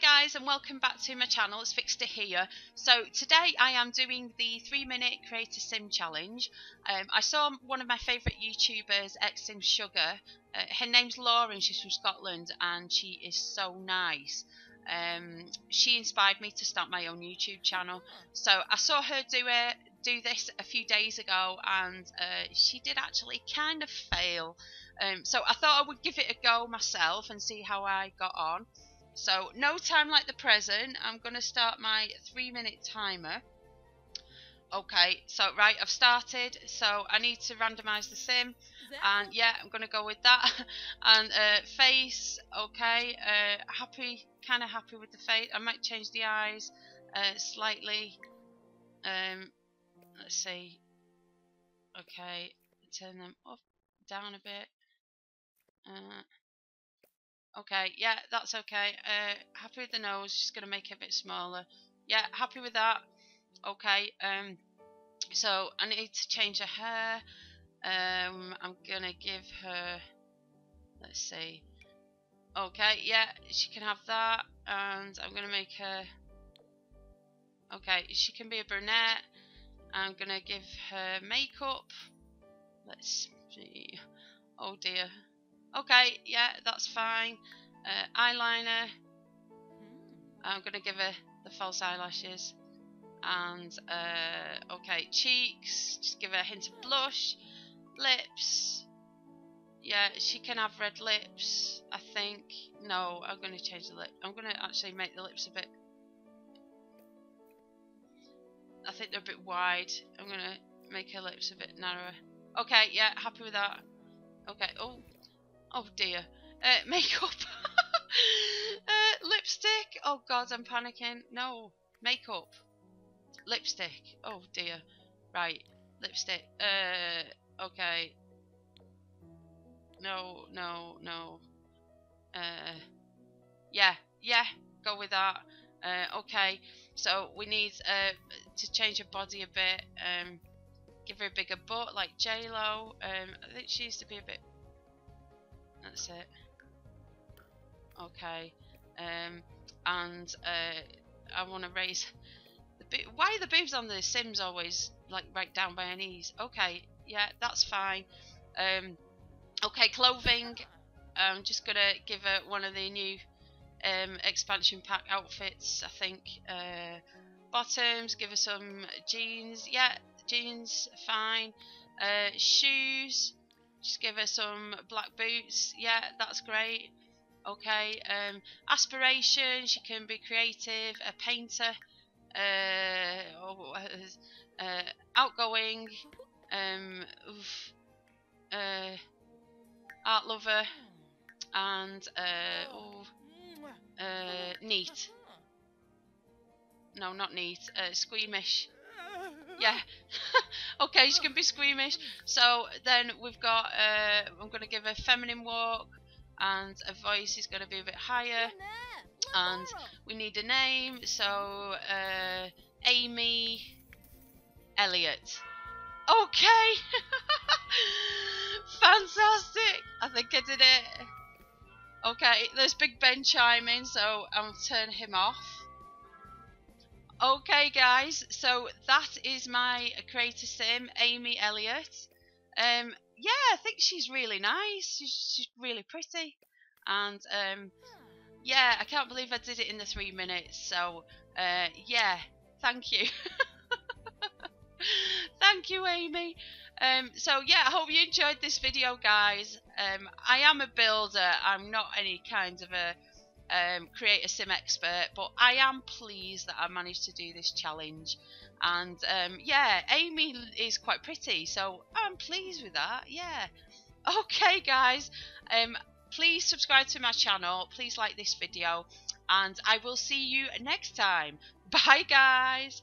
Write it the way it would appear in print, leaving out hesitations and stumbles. Hi guys and welcome back to my channel. It's Fixter here. So today I am doing the 3-minute creator sim challenge. I saw one of my favourite YouTubers, Xsim Sugar. Her name's Laura and she's from Scotland and she is so nice. She inspired me to start my own YouTube channel. So I saw her do this a few days ago and she did actually kind of fail. So I thought I would give it a go myself and see how I got on. So, no time like the present, I'm going to start my 3-minute timer. Okay, so right, I've started, so I need to randomise the sim, and yeah, I'm going to go with that. And face, okay, happy, kind of happy with the face. I might change the eyes slightly. Let's see, okay, turn them up, down a bit. Okay, yeah, that's okay. Happy with the nose, just going to make it a bit smaller. Yeah, happy with that. Okay, so I need to change her hair. I'm going to give her, let's see. Okay, yeah, she can have that. And I'm going to make her, okay, she can be a brunette. I'm going to give her makeup. Let's see. Oh dear. Okay, yeah, that's fine. Eyeliner. I'm going to give her the false eyelashes. And, okay, cheeks. Just give her a hint of blush. Lips. Yeah, she can have red lips, I think. No, I'm going to change the lip. I'm going to actually make the lips a bit... I think they're a bit wide. I'm going to make her lips a bit narrower. Okay, yeah, happy with that. Okay, oh... Oh dear. Makeup. Lipstick. Oh god, I'm panicking. No. Makeup. Lipstick. Oh dear. Right. Lipstick. Okay. No, no, no. Yeah. Yeah. Go with that. Okay. So we need to change her body a bit. Give her a bigger butt like JLo. I think she used to be a bit... That's it. Okay. And I want to raise the boobs. Why are the boobs on the Sims always like right down by her knees? Okay, yeah, that's fine. Okay, clothing. I'm just gonna give her one of the new expansion pack outfits. I think bottoms. Give her some jeans. Yeah, jeans, fine. Shoes. Just give her some black boots. Yeah, that's great. Okay. Aspiration. She can be creative. A painter. Outgoing. Art lover. And neat. No, not neat. Squeamish. Yeah. Okay, she can be squeamish. So then we've got I'm going to give her a feminine walk and her voice is going to be a bit higher. And we need a name. So Amy Elliot. Okay. Fantastic. I think I did it. Okay, there's Big Ben chiming, so I'll turn him off. Okay guys, so that is my creator sim, Amy Elliot. Yeah, I think she's really nice. She's really pretty. And yeah, I can't believe I did it in the 3 minutes. So yeah, thank you. Thank you, Amy. So yeah, I hope you enjoyed this video, guys. I am a builder. I'm not any kind of a create a sim expert, but I am pleased that I managed to do this challenge. And yeah, Amy is quite pretty, so I'm pleased with that. Yeah. Okay guys, please subscribe to my channel, please like this video, and I will see you next time. Bye guys.